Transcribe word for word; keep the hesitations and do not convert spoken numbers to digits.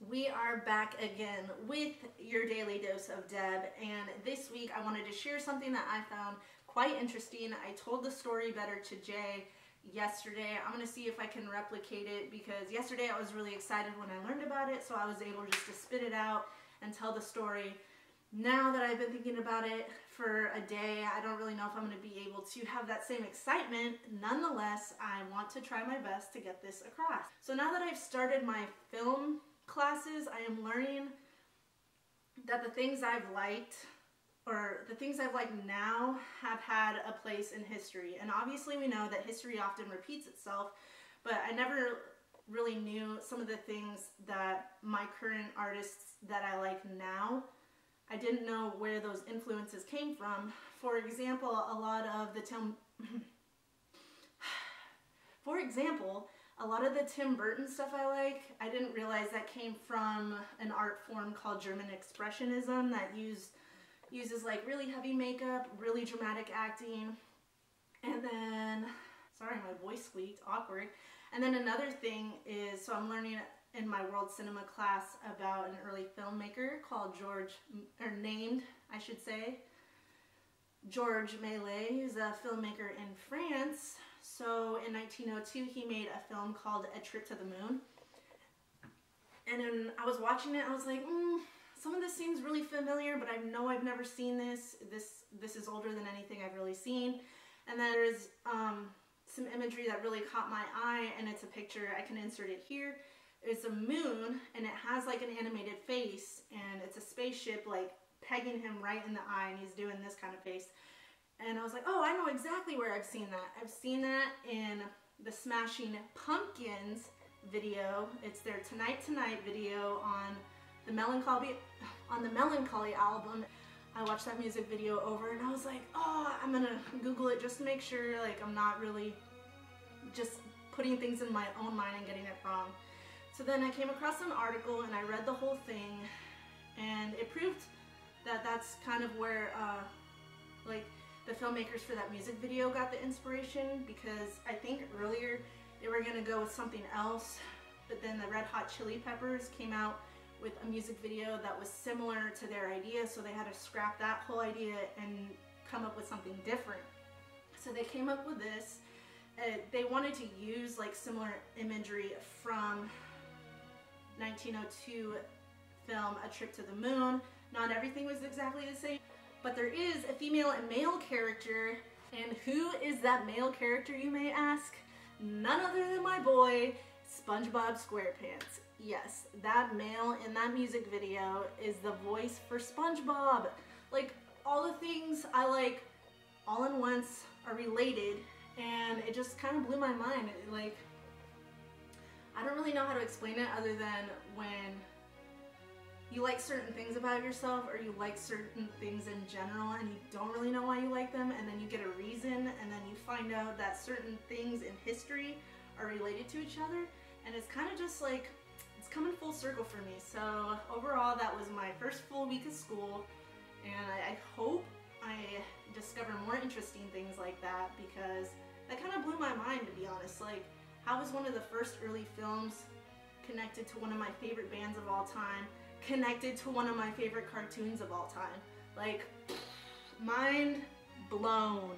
We are back again with your daily dose of Deb, and this week I wanted to share something that I found quite interesting. I told the story better to Jay yesterday. I'm gonna see if I can replicate it, because yesterday I was really excited when I learned about it, so I was able just to spit it out and tell the story. Now that I've been thinking about it for a day, I don't really know if I'm gonna be able to have that same excitement. Nonetheless, I want to try my best to get this across. So now that I've started my film classes, I am learning that the things I've liked, or the things I've liked now, have had a place in history. And obviously we know that history often repeats itself, but I never really knew some of the things that my current artists that I like now, I didn't know where those influences came from. For example, a lot of the Tim For example, a lot of the Tim Burton stuff I like, I didn't realize that came from an art form called German Expressionism that used, uses like really heavy makeup, really dramatic acting, and then, sorry my voice squeaked, awkward. And then another thing is, so I'm learning in my world cinema class about an early filmmaker called George, or named, I should say, George Melies, who's a filmmaker in France. So in nineteen oh two, he made a film called A Trip to the Moon. And then I was watching it, I was like, mm, some of this seems really familiar, but I know I've never seen this. This this is older than anything I've really seen. And then there's um, some imagery that really caught my eye, and it's a picture, I can insert it here. It's a moon, and it has like an animated face, and it's a spaceship like pegging him right in the eye, and he's doing this kind of face. And I was like, oh, I know exactly where I've seen that. I've seen that in the Smashing Pumpkins video. It's their Tonight Tonight video on the Melancholy on the Melancholy album. I watched that music video over, and I was like, oh, I'm gonna Google it just to make sure, like, I'm not really just putting things in my own mind and getting it wrong. So then I came across an article, and I read the whole thing, and it proved that that's kind of where, uh, like, the filmmakers for that music video got the inspiration, because I think earlier they were gonna go with something else, but then the Red Hot Chili Peppers came out with a music video that was similar to their idea, so they had to scrap that whole idea and come up with something different. So they came up with this. Uh, they wanted to use like similar imagery from nineteen oh two film A Trip to the Moon. Not everything was exactly the same, but there is a female and male character, and who is that male character, you may ask? None other than my boy, SpongeBob SquarePants. Yes, that male in that music video is the voice for SpongeBob. Like, all the things I like all in once are related, and it just kind of blew my mind. It, like, I don't really know how to explain it other than when you like certain things about yourself, or you like certain things in general, and you don't really know why you like them, and then you get a reason, and then you find out that certain things in history are related to each other, and it's kind of just like, it's coming full circle for me. So overall, that was my first full week of school, and I, I hope I discover more interesting things like that, because that kind of blew my mind, to be honest. Like, how was one of the first early films connected to one of my favorite bands of all time, connected to one of my favorite cartoons of all time? Like, mind blown.